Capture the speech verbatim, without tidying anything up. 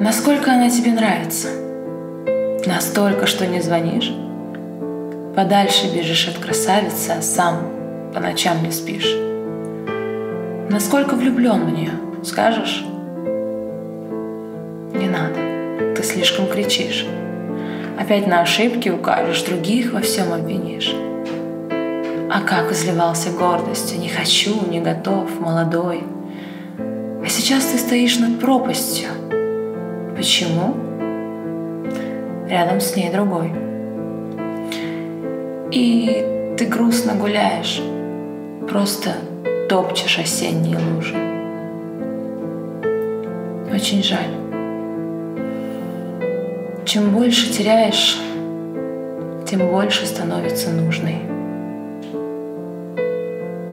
Насколько она тебе нравится? Настолько, что не звонишь? Подальше бежишь от красавицы, а сам по ночам не спишь? Насколько влюблен в нее? Скажешь? Не надо, ты слишком кричишь. Опять на ошибки укажешь, других во всем обвинишь. А как изливался гордостью, не хочу, не готов, молодой. А сейчас ты стоишь над пропастью. Почему? Рядом с ней другой. И ты грустно гуляешь, просто топчешь осенние лужи. Очень жаль. Чем больше теряешь, тем больше становится нужной.